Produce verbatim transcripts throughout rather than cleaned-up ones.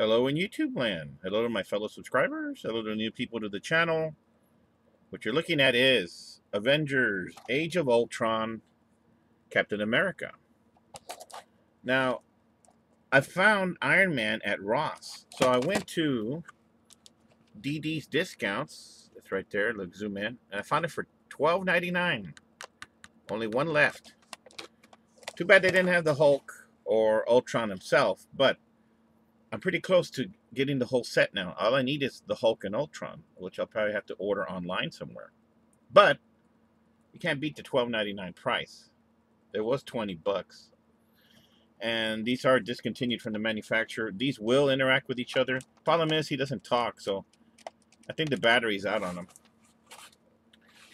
Hello in YouTube land. Hello to my fellow subscribers. Hello to new people to the channel. What you're looking at is Avengers, Age of Ultron, Captain America. Now, I found Iron Man at Ross. So I went to D D's Discounts. It's right there. Look, zoom in. And I found it for twelve ninety-nine. Only one left. Too bad they didn't have the Hulk or Ultron himself, but I'm pretty close to getting the whole set now. All I need is the Hulk and Ultron, which I'll probably have to order online somewhere. But you can't beat the twelve ninety-nine price. It was twenty bucks. And these are discontinued from the manufacturer. These will interact with each other. Problem is, he doesn't talk, so I think the battery's out on them.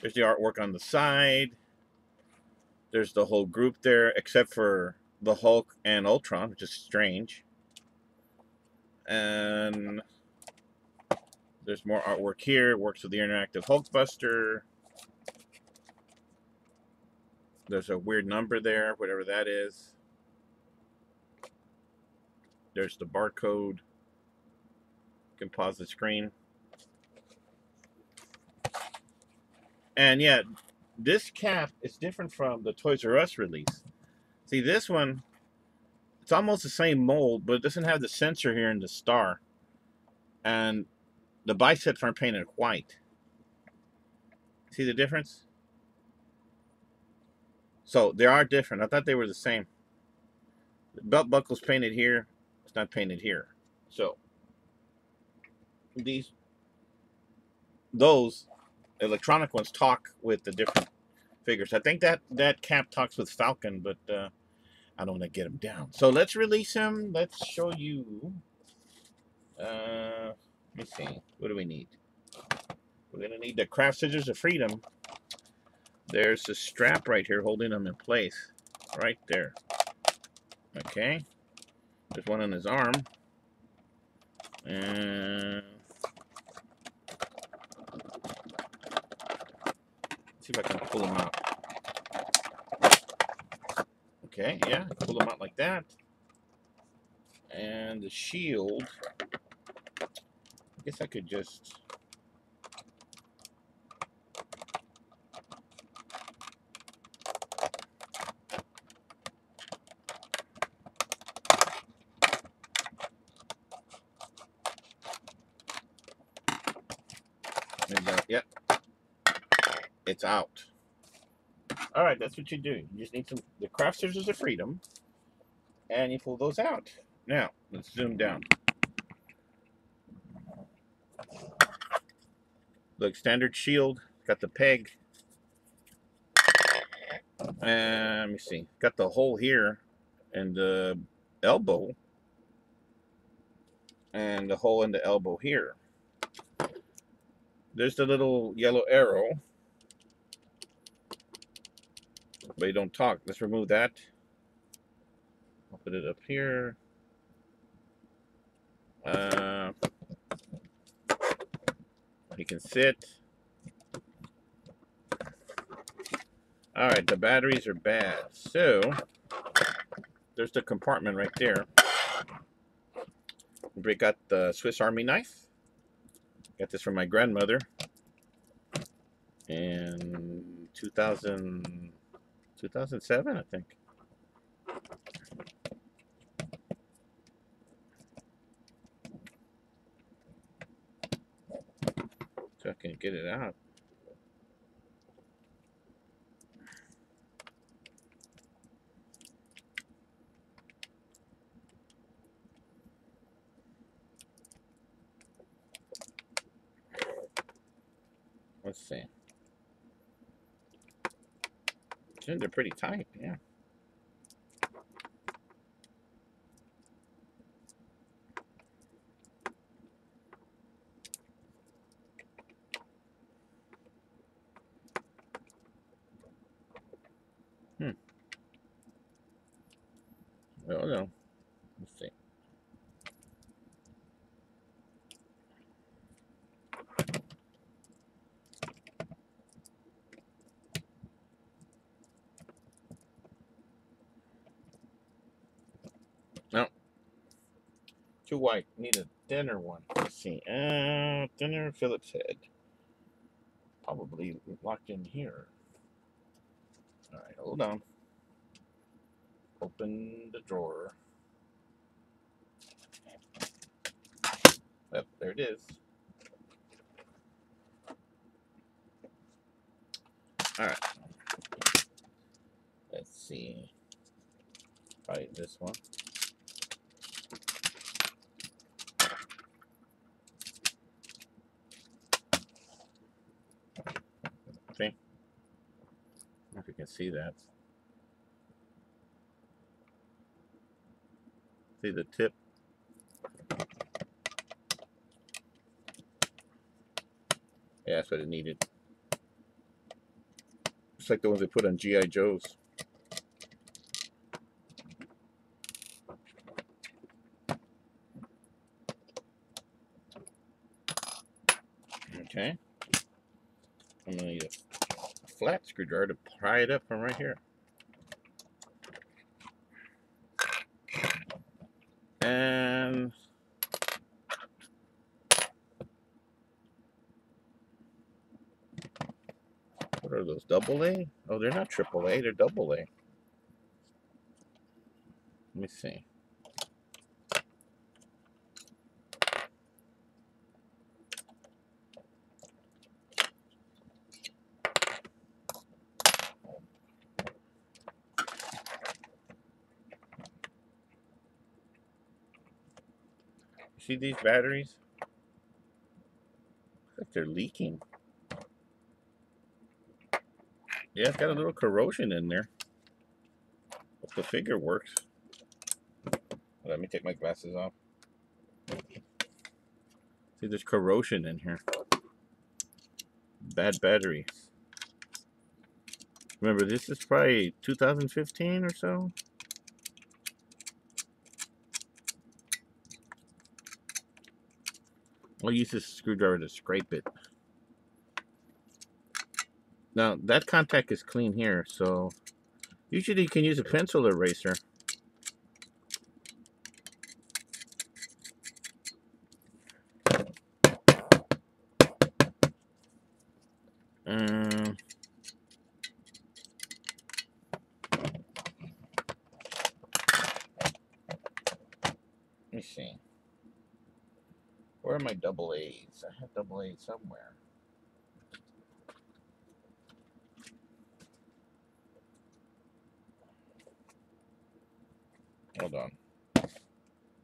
There's the artwork on the side. There's the whole group there, except for the Hulk and Ultron, which is strange. And there's more artwork here. Works with the interactive Hulkbuster. There's a weird number there, whatever that is. There's the barcode. You can pause the screen. And yeah, this cap is different from the Toys R Us release. See, this one, it's almost the same mold, but it doesn't have the sensor here in the star. And the biceps aren't painted white. See the difference? So they are different. I thought they were the same. The belt buckle's painted here. It's not painted here. So these, those electronic ones talk with the different figures. I think that that cap talks with Falcon, but uh, I don't want to get him down. So let's release him. Let's show you. Uh, let me see. What do we need? We're going to need the craft scissors of freedom. There's the strap right here holding him in place. Right there. Okay. There's one on his arm. And let's see if I can pull him out. Okay, yeah, pull them out like that. And the shield, I guess I could just, that, yep, it's out. All right, that's what you do. You just need some the craft scissors of freedom, and you pull those out. Now, let's zoom down. Look, standard shield. Got the peg. And let me see. Got the hole here, and the elbow, and the hole in the elbow here. There's the little yellow arrow. But you don't talk. Let's remove that. I'll put it up here. Uh, he can sit. All right, the batteries are bad. So there's the compartment right there. We got the Swiss Army knife. Got this from my grandmother in two thousand. two thousand seven, I think. So I can get it out. Let's see. They're pretty tight, yeah. Hmm. I don't know. Let's see. Too white. Need a thinner one. Let's see. Uh, thinner Phillips head. Probably locked in here. All right, hold on. Open the drawer. Yep, there it is. All right. Let's see. Probably this one. See? I don't know if you can see that. See the tip? Yeah, that's what it needed. It's like the ones they put on G I Joes. Okay. I'm gonna need a flat screwdriver to pry it up from right here. And what are those, double A? Oh, they're not triple A, they're double A. Let me see. See these batteries? Looks like they're leaking. Yeah, it's got a little corrosion in there. Hope the figure works. Let me take my glasses off. See, there's corrosion in here. Bad batteries. Remember, this is probably two thousand fifteen or so. I'll use this screwdriver to scrape it. Now, that contact is clean here, so usually you can use a pencil eraser. Um, let me see. Where are my double A's? I have double A's somewhere. Hold on.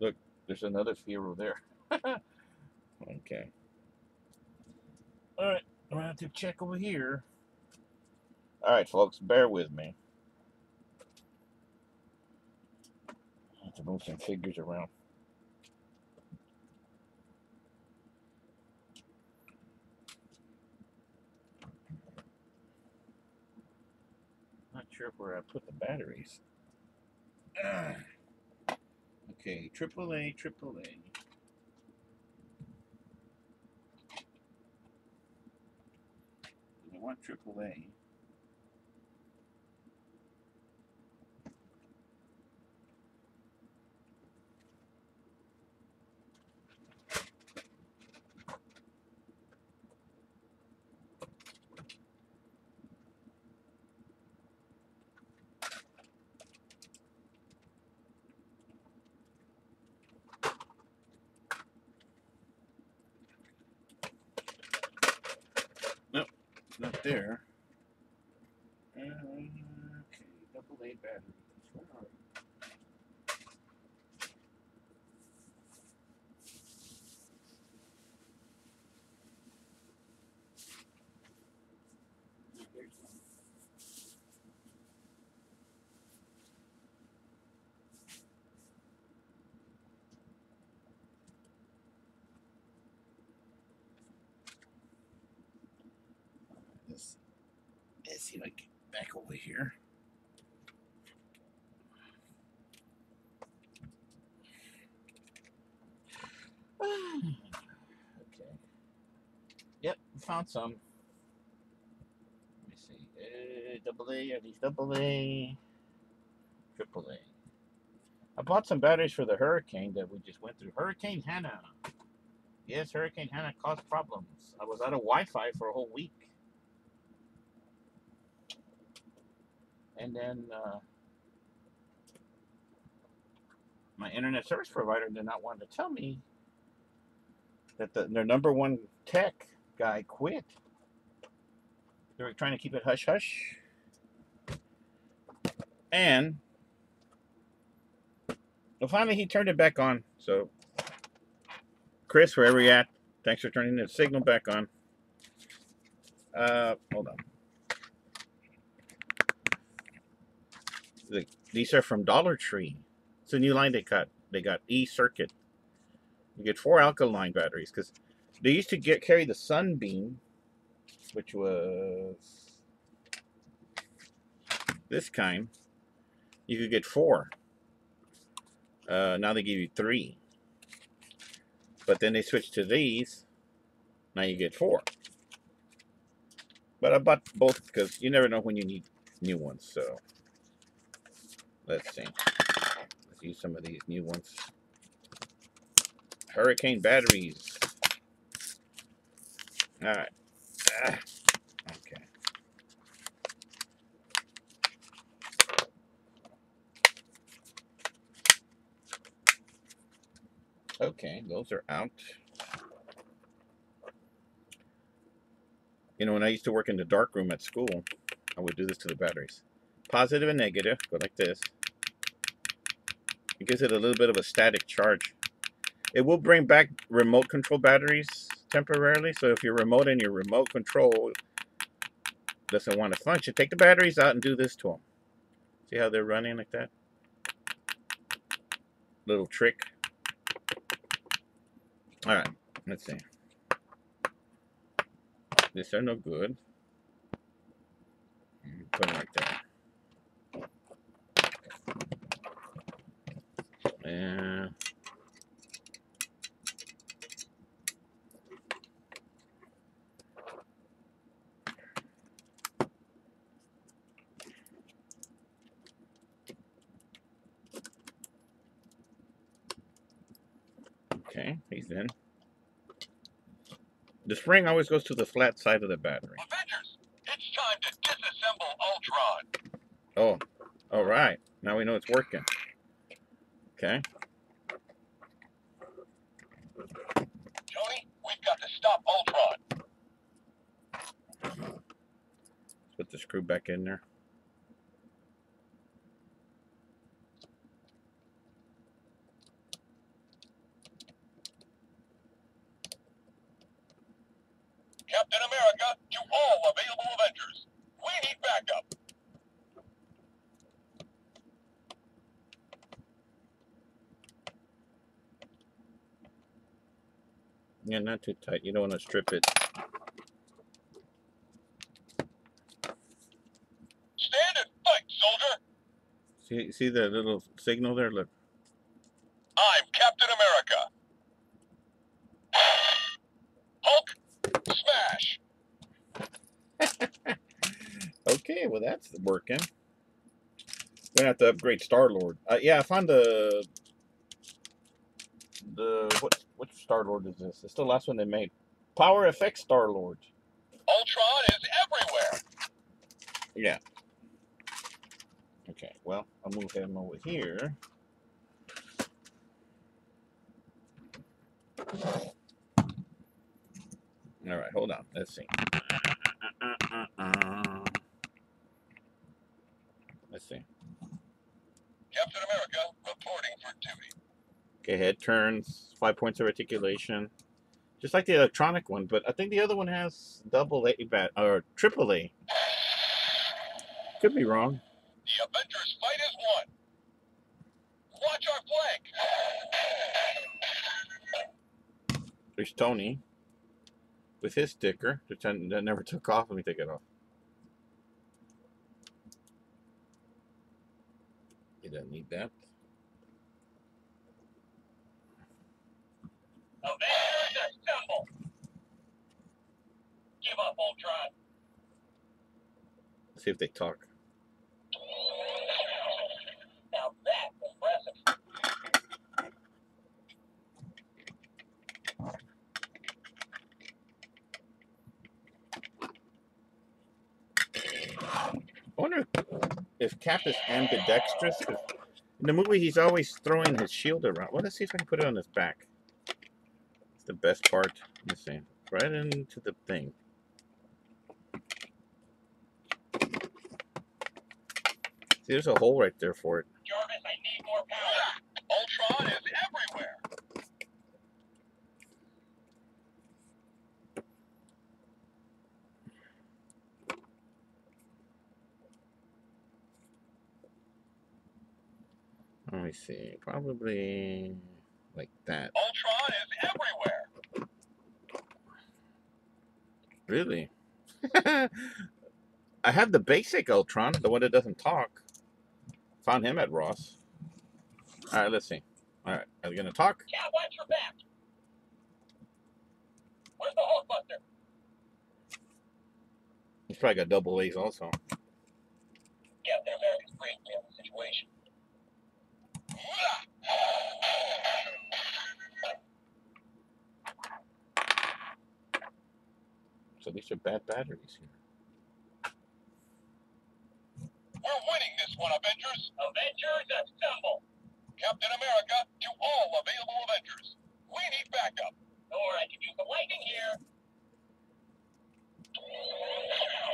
Look, there's another Firo there. Okay. Alright, I'm gonna have to check over here. Alright, folks, bear with me. I have to move some figures around. Sure where I put the batteries. Ah. Okay, triple A, triple A. I want triple A. Not there. Uh, okay, double A batteries. Where are you? There's one. Let's see if I can get back over here. Okay. Yep, found some. Let me see. Uh, double A, are these double A? Triple A. I bought some batteries for the hurricane that we just went through. Hurricane Hannah. Yes, Hurricane Hannah caused problems. I was out of Wi-Fi for a whole week. And then uh, my internet service provider did not want to tell me that the, their number one tech guy quit. They were trying to keep it hush-hush. And well, finally he turned it back on. So, Chris, wherever you're at, thanks for turning the signal back on. Uh, hold on. The, these are from Dollar Tree. It's a new line they cut. They got E-Circuit. You get four alkaline batteries because they used to get carry the Sunbeam, which was this kind. You could get four. Uh, now they give you three. But then they switched to these. Now you get four. But I bought both because you never know when you need new ones. So let's see. Let's use some of these new ones. Hurricane batteries. All right. Ah, okay. Okay, those are out. You know, when I used to work in the dark room at school, I would do this to the batteries. Positive and negative, go like this. It gives it a little bit of a static charge. It will bring back remote control batteries temporarily. So if your remote and your remote control doesn't want to function, take the batteries out and do this to them. See how they're running like that? Little trick. All right, let's see. These are no good. Put them like that. Yeah. Okay, he's in. The spring always goes to the flat side of the battery. Avengers, it's time to disassemble Ultron. Oh, all right. Now we know it's working. Okay. Tony, we've got to stop Ultron. Put the screw back in there. Captain America, to all available Avengers. We need backup. Yeah, not too tight. You don't want to strip it. Stand and fight, soldier. See, see the little signal there? Look. I'm Captain America. Hulk, smash. Okay, well that's working. We're gonna have to upgrade Star-Lord. Uh, yeah, I found the the what. Which Star-Lord is this? It's the last one they made. Power F X Star-Lord. Ultron is everywhere! Yeah. Okay, well, I'll move him over here. Alright, hold on. Let's see. Let's see. Captain America reporting for duty. Okay, head turns, five points of articulation, just like the electronic one. But I think the other one has double A bat or triple A. Could be wrong. The Avengers fight is won. Watch our flank. There's Tony with his sticker that never took off. Let me take it off. He doesn't need that. Give up, Ultron. Let's see if they talk. Now that's impressive. if Cap is ambidextrous, in the movie he's always throwing his shield around. Well, let's see if I can put it on his back. It's the best part. Let's see. Right into the thing. See, there's a hole right there for it. Jarvis, I need more power. Ultron is everywhere. Let me see. Probably like that. Ultron is everywhere. Really? I have the basic Ultron, the one that doesn't talk. Found him at Ross. All right, let's see. All right, are we gonna talk? Yeah, watch your back. Where's the Hulkbuster? He's probably got double A's also. Yeah, they're Americans. Great, we have a situation. So these are bad batteries here. We're winning this one, Avengers. Avengers assemble. Captain America to all available Avengers. We need backup. Or I can use the lightning here.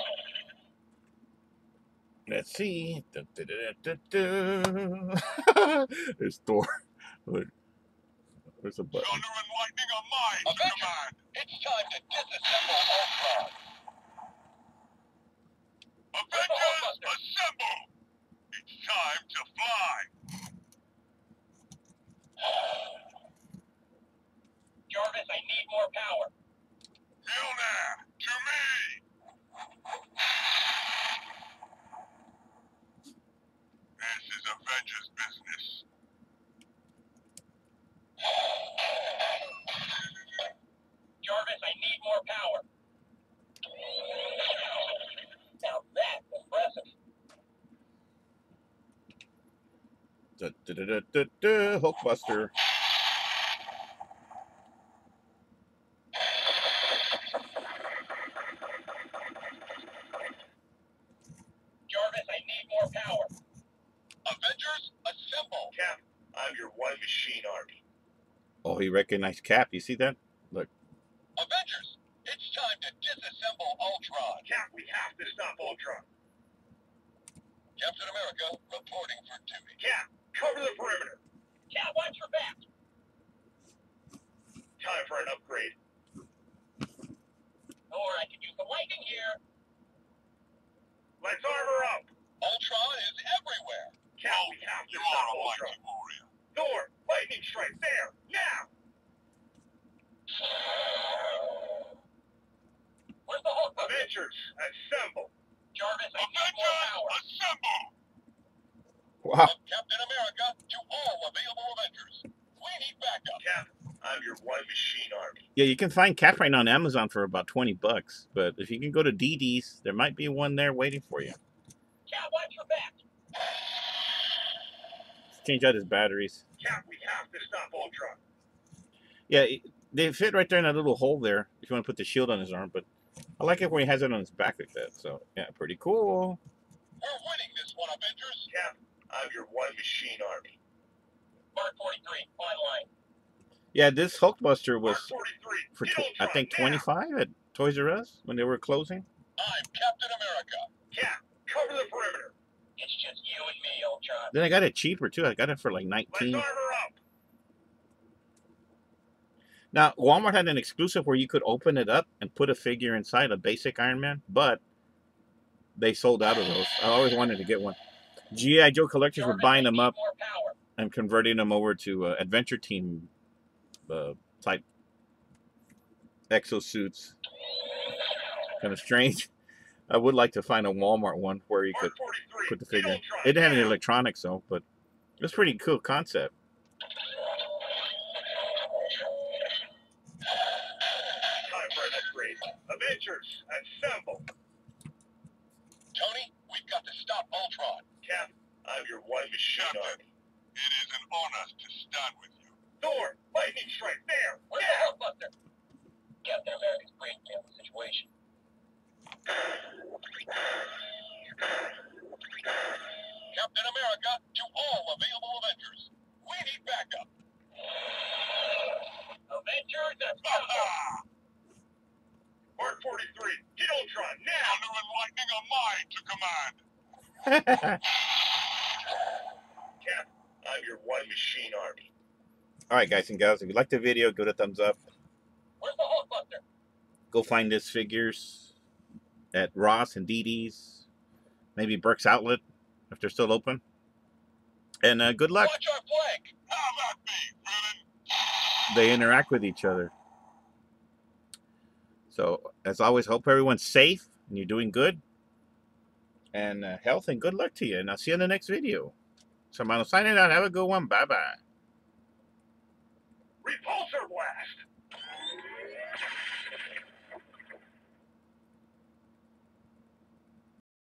Let's see. Da, da, da, da, da. There's Thor. There's a button. Thunder and lightning are mine. Avengers, it's time to disassemble Ultron. Avengers, assemble! It's time to fly! Jarvis, I need more power. Mjolnir, to me! This is Avengers business. Jarvis, I need more power. Now that's impressive. Da, da, da, da, da, da, Hulkbuster. Jarvis, I need more power. Avengers, assemble. Cap, I'm your one machine army. Oh, he recognized Cap. You see that? Look. Avengers, it's time to disassemble Ultron. Cap, we have to stop Ultron. Captain America reporting for duty. Cap, cover the perimeter. Cap, watch your back. Time for an upgrade. Or I can use the lightning here. Let's armor up. Ultron is everywhere. Cap, oh, we have to stop Ultron. Warrior. Thor, lightning strike there, now. Where's the Hulk? Avengers, assemble! Jarvis, I need more power. Assemble! Wow. From Captain America to all available Avengers. We need backup. Cap, I'm your one machine army. Yeah, you can find Cap right now on Amazon for about twenty bucks, but if you can go to D D's, there might be one there waiting for you. Cap, watch your back. Let's change out his batteries. Cap, we have to stop Ultron. Yeah, they fit right there in that little hole there if you want to put the shield on his arm, but I like it when he has it on his back like that, so yeah, pretty cool. We're winning this one, Avengers. Cap, I'm your one machine army. Mark forty-three, final line. Yeah, this Hulkbuster was for, I think, twenty-five at Toys R Us when they were closing. I'm Captain America. Cap, cover the perimeter. It's just you and me, Ultron. Then I got it cheaper, too. I got it for like nineteen. Let's armor up. Now, Walmart had an exclusive where you could open it up and put a figure inside, a basic Iron Man, but they sold out of those. I always wanted to get one. G I Joe collectors were buying them up and converting them over to uh, Adventure Team uh, type exosuits. Kind of strange. I would like to find a Walmart one where you could put the figure in. It didn't have any electronics, though, but it was a pretty cool concept. Avengers, assemble! Tony, we've got to stop Ultron. Cap, I'm your one machine army. It is an honor to stand with you. Thor, lightning strike there! Where's the Hulkbuster? Captain America's great in the situation. Cap, I'm your one machine army. Alright, guys and gals, if you liked the video, give it a thumbs up. Where's the Hulkbuster? Go find his figures at Ross and D D's. Maybe Burke's Outlet, if they're still open. And uh, good luck. Watch our flag. How about me, they interact with each other. So, as always, hope everyone's safe and you're doing good. And uh, health and good luck to you. And I'll see you in the next video. So, I'm signing out. Have a good one. Bye-bye. Repulsor!